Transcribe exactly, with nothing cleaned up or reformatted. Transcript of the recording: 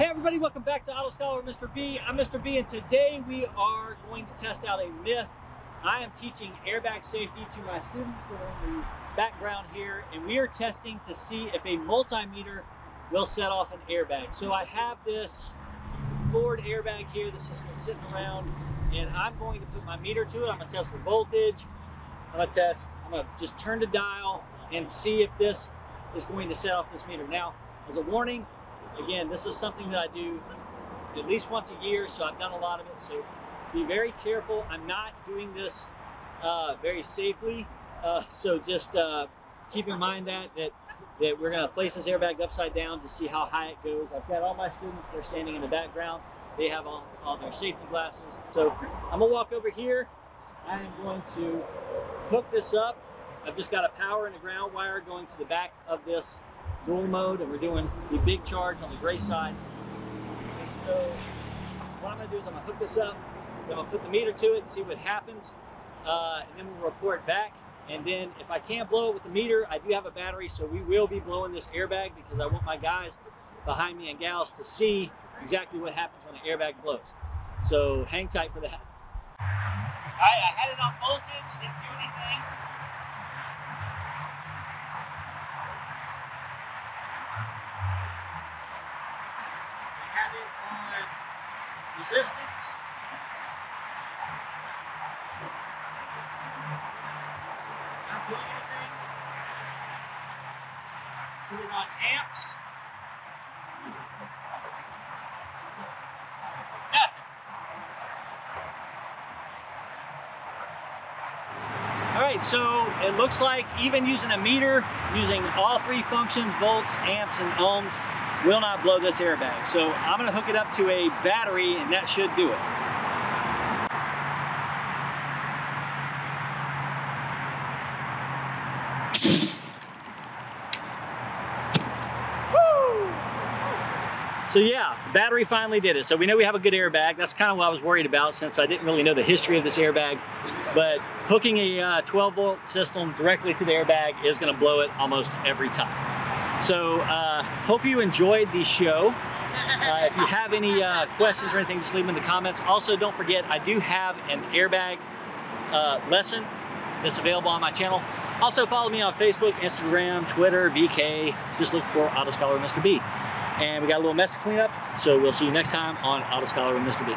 Hey everybody, welcome back to Auto Scholar with Mister B. I'm Mister B and today we are going to test out a myth. I am teaching airbag safety to my students that are in the background here, and we are testing to see if a multimeter will set off an airbag. So I have this Ford airbag here that's just been sitting around, and I'm going to put my meter to it. I'm gonna test for voltage. I'm gonna test, I'm gonna just turn the dial and see if this is going to set off this meter. Now, as a warning, again, this is something that I do at least once a year, so I've done a lot of it, so be very careful. I'm not doing this uh, very safely, uh, so just uh, keep in mind that, that, that we're gonna place this airbag upside down to see how high it goes. I've got all my students, they're standing in the background. They have all, all their safety glasses. So I'm gonna walk over here. I am going to hook this up. I've just got a power and a ground wire going to the back of this dual mode, and we're doing the big charge on the gray side. And so what I'm gonna do is I'm gonna hook this up, then I'll put the meter to it and see what happens. Uh, and then we'll report back. And then if I can't blow it with the meter, I do have a battery, so we will be blowing this airbag because I want my guys behind me and gals to see exactly what happens when the airbag blows. So hang tight for that. All right, I had it on voltage, didn't do anything. Have it on resistance. Not doing anything. Put it on amps. Nothing. All right, so it looks like even using a meter, using all three functions, volts, amps, and ohms, will not blow this airbag. So I'm gonna hook it up to a battery and that should do it. So yeah, battery finally did it. So we know we have a good airbag. That's kind of what I was worried about since I didn't really know the history of this airbag, but hooking a uh, twelve volt system directly to the airbag is gonna blow it almost every time. So, uh, hope you enjoyed the show. Uh, if you have any uh, questions or anything, just leave them in the comments. Also, don't forget, I do have an airbag uh, lesson that's available on my channel. Also, follow me on Facebook, Instagram, Twitter, V K. Just look for Auto Scholar with Mister B. And we got a little mess to clean up, so we'll see you next time on Auto Scholar with Mister B.